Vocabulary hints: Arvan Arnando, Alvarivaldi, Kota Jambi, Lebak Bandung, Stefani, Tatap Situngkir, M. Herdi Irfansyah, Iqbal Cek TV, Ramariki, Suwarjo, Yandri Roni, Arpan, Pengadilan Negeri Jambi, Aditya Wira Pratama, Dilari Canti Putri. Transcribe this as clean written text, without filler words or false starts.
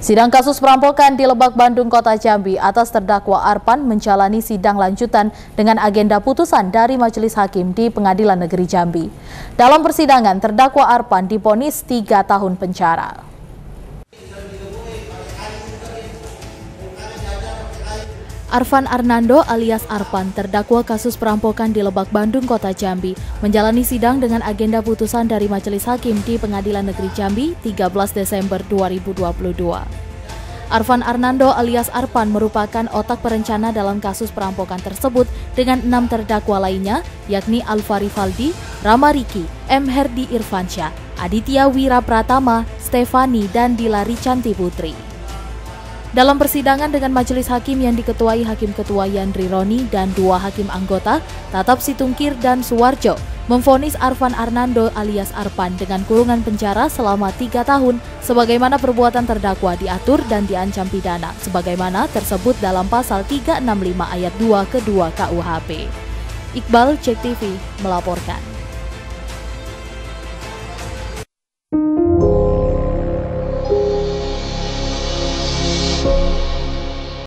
Sidang kasus perampokan di Lebak Bandung, Kota Jambi atas terdakwa Arpan menjalani sidang lanjutan dengan agenda putusan dari Majelis Hakim di Pengadilan Negeri Jambi. Dalam persidangan, terdakwa Arpan divonis 3 tahun penjara. Arvan Arnando alias Arpan, terdakwa kasus perampokan di Lebak Bandung, Kota Jambi, menjalani sidang dengan agenda putusan dari Majelis Hakim di Pengadilan Negeri Jambi 13 Desember 2022. Arvan Arnando alias Arpan merupakan otak perencana dalam kasus perampokan tersebut dengan 6 terdakwa lainnya, yakni Alvarivaldi, Ramariki, M. Herdi Irfansyah, Aditya Wira Pratama, Stefani, dan Dilari Canti Putri. Dalam persidangan dengan Majelis Hakim yang diketuai Hakim Ketua Yandri Roni dan 2 hakim anggota, Tatap Situngkir dan Suwarjo, memvonis Arvan Arnando alias Arpan dengan kurungan penjara selama 3 tahun sebagaimana perbuatan terdakwa diatur dan diancam pidana sebagaimana tersebut dalam pasal 365 ayat 2 ke 2 KUHP. Iqbal Cek TV melaporkan.